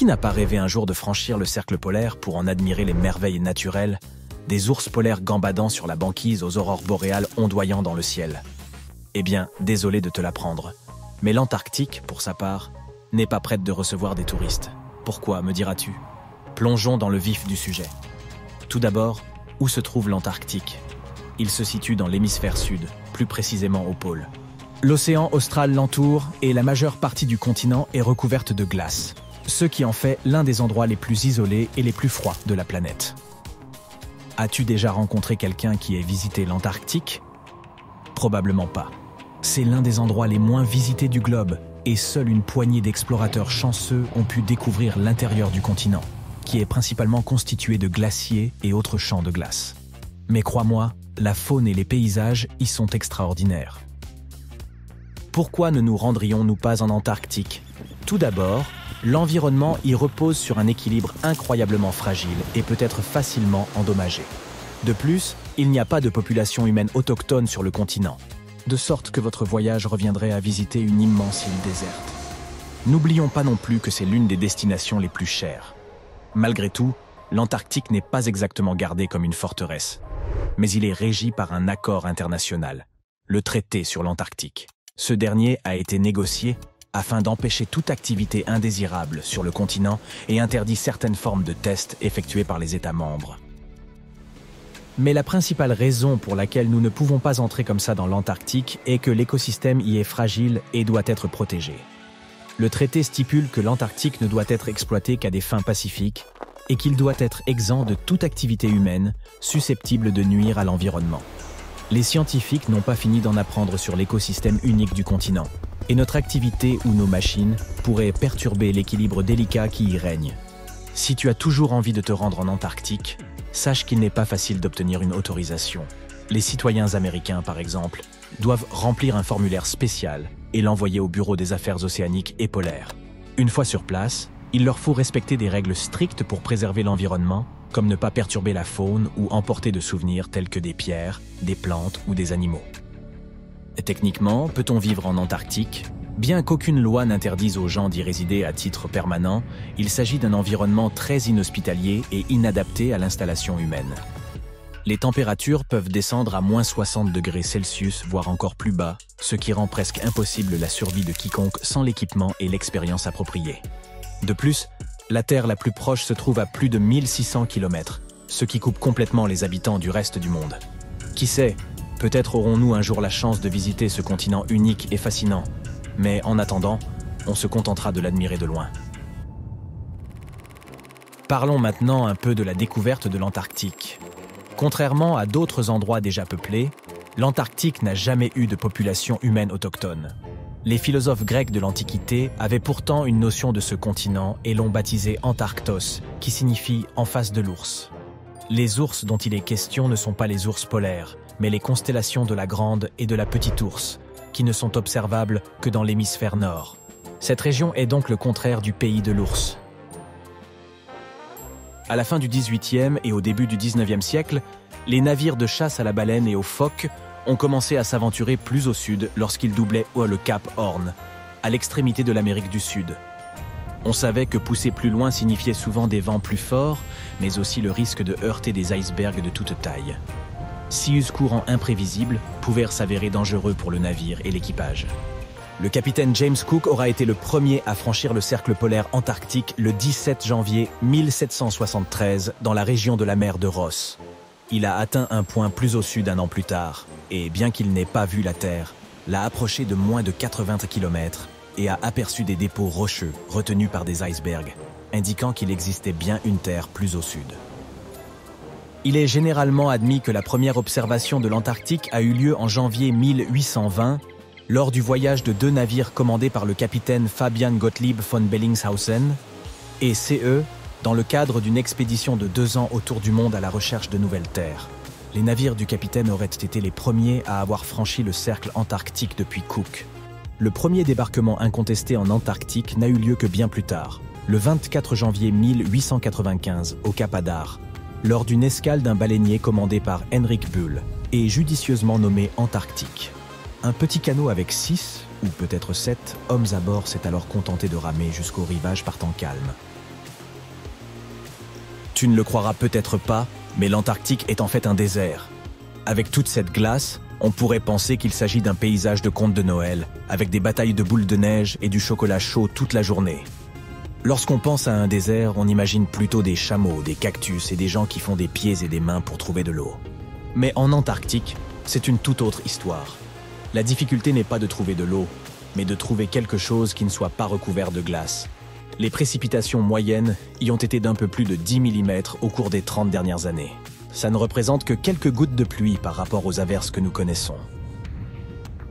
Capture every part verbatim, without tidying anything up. Qui n'a pas rêvé un jour de franchir le cercle polaire pour en admirer les merveilles naturelles, des ours polaires gambadant sur la banquise aux aurores boréales ondoyant dans le ciel? Eh bien, désolé de te l'apprendre, mais l'Antarctique, pour sa part, n'est pas prête de recevoir des touristes. Pourquoi, me diras-tu? Plongeons dans le vif du sujet. Tout d'abord, où se trouve l'Antarctique? Il se situe dans l'hémisphère sud, plus précisément au pôle. L'océan austral l'entoure et la majeure partie du continent est recouverte de glace, ce qui en fait l'un des endroits les plus isolés et les plus froids de la planète. As-tu déjà rencontré quelqu'un qui ait visité l'Antarctique? Probablement pas. C'est l'un des endroits les moins visités du globe et seule une poignée d'explorateurs chanceux ont pu découvrir l'intérieur du continent, qui est principalement constitué de glaciers et autres champs de glace. Mais crois-moi, la faune et les paysages y sont extraordinaires. Pourquoi ne nous rendrions-nous pas en Antarctique? Tout d'abord, l'environnement y repose sur un équilibre incroyablement fragile et peut être facilement endommagé. De plus, il n'y a pas de population humaine autochtone sur le continent, de sorte que votre voyage reviendrait à visiter une immense île déserte. N'oublions pas non plus que c'est l'une des destinations les plus chères. Malgré tout, l'Antarctique n'est pas exactement gardé comme une forteresse, mais il est régi par un accord international, le Traité sur l'Antarctique. Ce dernier a été négocié afin d'empêcher toute activité indésirable sur le continent et interdit certaines formes de tests effectués par les États membres. Mais la principale raison pour laquelle nous ne pouvons pas entrer comme ça dans l'Antarctique est que l'écosystème y est fragile et doit être protégé. Le traité stipule que l'Antarctique ne doit être exploité qu'à des fins pacifiques et qu'il doit être exempt de toute activité humaine susceptible de nuire à l'environnement. Les scientifiques n'ont pas fini d'en apprendre sur l'écosystème unique du continent, et notre activité ou nos machines pourraient perturber l'équilibre délicat qui y règne. Si tu as toujours envie de te rendre en Antarctique, sache qu'il n'est pas facile d'obtenir une autorisation. Les citoyens américains, par exemple, doivent remplir un formulaire spécial et l'envoyer au Bureau des Affaires Océaniques et Polaires. Une fois sur place, il leur faut respecter des règles strictes pour préserver l'environnement, comme ne pas perturber la faune ou emporter de souvenirs tels que des pierres, des plantes ou des animaux. Techniquement, peut-on vivre en Antarctique? Bien qu'aucune loi n'interdise aux gens d'y résider à titre permanent, il s'agit d'un environnement très inhospitalier et inadapté à l'installation humaine. Les températures peuvent descendre à moins soixante degrés Celsius, voire encore plus bas, ce qui rend presque impossible la survie de quiconque sans l'équipement et l'expérience appropriée. De plus, la Terre la plus proche se trouve à plus de mille six cents kilomètres, ce qui coupe complètement les habitants du reste du monde. Qui sait, peut-être aurons-nous un jour la chance de visiter ce continent unique et fascinant, mais en attendant, on se contentera de l'admirer de loin. Parlons maintenant un peu de la découverte de l'Antarctique. Contrairement à d'autres endroits déjà peuplés, l'Antarctique n'a jamais eu de population humaine autochtone. Les philosophes grecs de l'Antiquité avaient pourtant une notion de ce continent et l'ont baptisé Antarctos, qui signifie « en face de l'ours ». Les ours dont il est question ne sont pas les ours polaires, mais les constellations de la Grande et de la Petite Ourse, qui ne sont observables que dans l'hémisphère nord. Cette région est donc le contraire du pays de l'ours. À la fin du dix-huitième et au début du dix-neuvième siècle, les navires de chasse à la baleine et aux phoques ont commencé à s'aventurer plus au sud lorsqu'ils doublaient le Cap Horn, à l'extrémité de l'Amérique du Sud. On savait que pousser plus loin signifiait souvent des vents plus forts, mais aussi le risque de heurter des icebergs de toute taille. Six courants imprévisibles pouvaient s'avérer dangereux pour le navire et l'équipage. Le capitaine James Cook aura été le premier à franchir le cercle polaire antarctique le dix-sept janvier mille sept cent soixante-treize dans la région de la mer de Ross. Il a atteint un point plus au sud un an plus tard, et bien qu'il n'ait pas vu la Terre, l'a approché de moins de quatre-vingts kilomètres et a aperçu des dépôts rocheux retenus par des icebergs, indiquant qu'il existait bien une Terre plus au sud. Il est généralement admis que la première observation de l'Antarctique a eu lieu en janvier mille huit cent vingt, lors du voyage de deux navires commandés par le capitaine Fabian Gottlieb von Bellingshausen et C E, dans le cadre d'une expédition de deux ans autour du monde à la recherche de nouvelles terres. Les navires du capitaine auraient été les premiers à avoir franchi le cercle antarctique depuis Cook. Le premier débarquement incontesté en Antarctique n'a eu lieu que bien plus tard, le vingt-quatre janvier mille huit cent quatre-vingt-quinze, au Cap Adare, lors d'une escale d'un baleinier commandé par Henrik Bull et judicieusement nommé Antarctique. Un petit canot avec six, ou peut-être sept, hommes à bord s'est alors contenté de ramer jusqu'au rivage par temps calme. Tu ne le croiras peut-être pas, mais l'Antarctique est en fait un désert. Avec toute cette glace, on pourrait penser qu'il s'agit d'un paysage de conte de Noël, avec des batailles de boules de neige et du chocolat chaud toute la journée. Lorsqu'on pense à un désert, on imagine plutôt des chameaux, des cactus et des gens qui font des pieds et des mains pour trouver de l'eau. Mais en Antarctique, c'est une toute autre histoire. La difficulté n'est pas de trouver de l'eau, mais de trouver quelque chose qui ne soit pas recouvert de glace. Les précipitations moyennes y ont été d'un peu plus de dix millimètres au cours des trente dernières années. Ça ne représente que quelques gouttes de pluie par rapport aux averses que nous connaissons.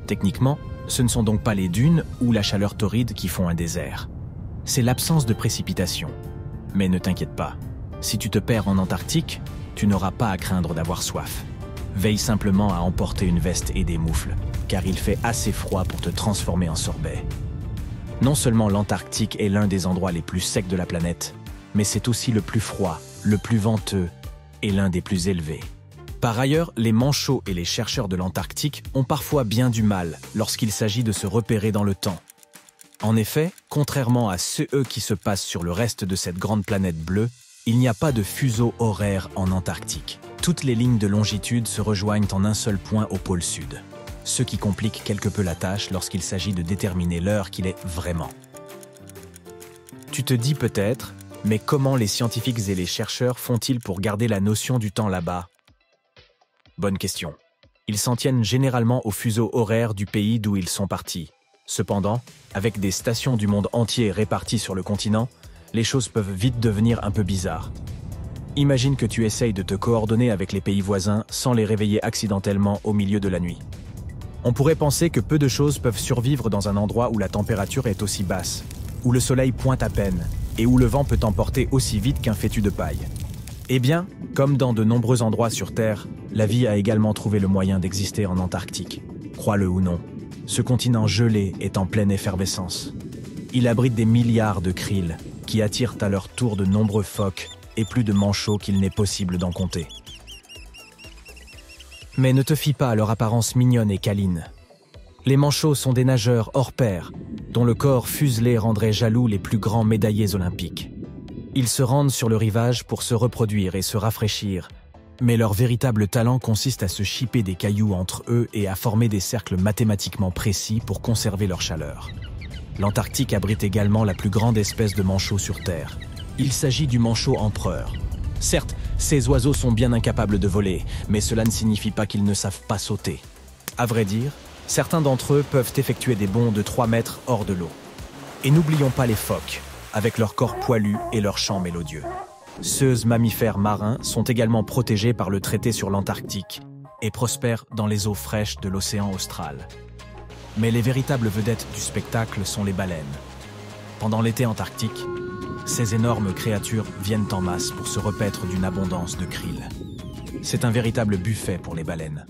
Techniquement, ce ne sont donc pas les dunes ou la chaleur torride qui font un désert. C'est l'absence de précipitations. Mais ne t'inquiète pas, si tu te perds en Antarctique, tu n'auras pas à craindre d'avoir soif. Veille simplement à emporter une veste et des moufles, car il fait assez froid pour te transformer en sorbet. Non seulement l'Antarctique est l'un des endroits les plus secs de la planète, mais c'est aussi le plus froid, le plus venteux et l'un des plus élevés. Par ailleurs, les manchots et les chercheurs de l'Antarctique ont parfois bien du mal lorsqu'il s'agit de se repérer dans le temps. En effet, contrairement à ceux qui se passent sur le reste de cette grande planète bleue, il n'y a pas de fuseau horaire en Antarctique. Toutes les lignes de longitude se rejoignent en un seul point au pôle sud, ce qui complique quelque peu la tâche lorsqu'il s'agit de déterminer l'heure qu'il est vraiment. Tu te dis peut-être, mais comment les scientifiques et les chercheurs font-ils pour garder la notion du temps là-bas? Bonne question. Ils s'en tiennent généralement au fuseau horaire du pays d'où ils sont partis. Cependant, avec des stations du monde entier réparties sur le continent, les choses peuvent vite devenir un peu bizarres. Imagine que tu essayes de te coordonner avec les pays voisins sans les réveiller accidentellement au milieu de la nuit. On pourrait penser que peu de choses peuvent survivre dans un endroit où la température est aussi basse, où le soleil pointe à peine, et où le vent peut t'emporter aussi vite qu'un fétu de paille. Eh bien, comme dans de nombreux endroits sur Terre, la vie a également trouvé le moyen d'exister en Antarctique, crois-le ou non. Ce continent gelé est en pleine effervescence. Il abrite des milliards de krill qui attirent à leur tour de nombreux phoques et plus de manchots qu'il n'est possible d'en compter. Mais ne te fie pas à leur apparence mignonne et câline. Les manchots sont des nageurs hors pair, dont le corps fuselé rendrait jaloux les plus grands médaillés olympiques. Ils se rendent sur le rivage pour se reproduire et se rafraîchir, mais leur véritable talent consiste à se chipper des cailloux entre eux et à former des cercles mathématiquement précis pour conserver leur chaleur. L'Antarctique abrite également la plus grande espèce de manchot sur Terre. Il s'agit du manchot empereur. Certes, ces oiseaux sont bien incapables de voler, mais cela ne signifie pas qu'ils ne savent pas sauter. À vrai dire, certains d'entre eux peuvent effectuer des bonds de trois mètres hors de l'eau. Et n'oublions pas les phoques, avec leur corps poilu et leur chant mélodieux. Ceux mammifères marins sont également protégés par le Traité sur l'Antarctique et prospèrent dans les eaux fraîches de l'océan austral. Mais les véritables vedettes du spectacle sont les baleines. Pendant l'été antarctique, ces énormes créatures viennent en masse pour se repaître d'une abondance de krill. C'est un véritable buffet pour les baleines.